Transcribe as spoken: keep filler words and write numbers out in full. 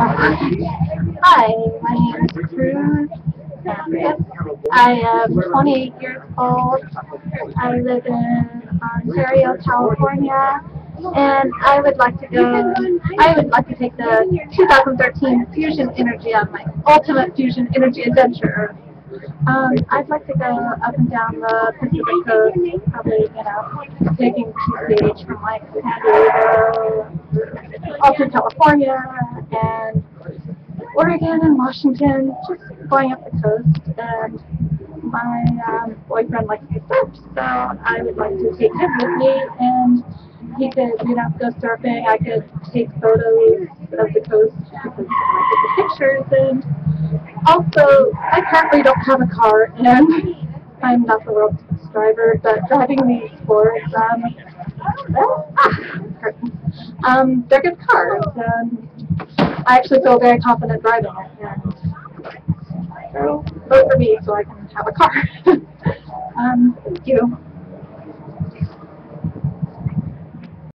Hi, my name is Cruz. I am twenty-eight years old. I live in Ontario, California, and I would like to go. I would like to take the two thousand thirteen Fusion Energi on my ultimate Fusion Energi adventure. Um, I'd like to go up and down the Pacific Coast, probably, you know, taking T C H from like San Diego, all through California, and Oregon and Washington, just going up the coast. And my um, boyfriend likes to surf, so I would like to take him with me, and he could, you know, go surfing. I could take photos of the coast, because I could take the pictures, and also, I currently don't have a car, and I'm not the world's best driver, but driving these Fords, um, ah, um, they're good cars, and I actually feel very confident driving them, and so vote for me so I can have a car. um, thank you.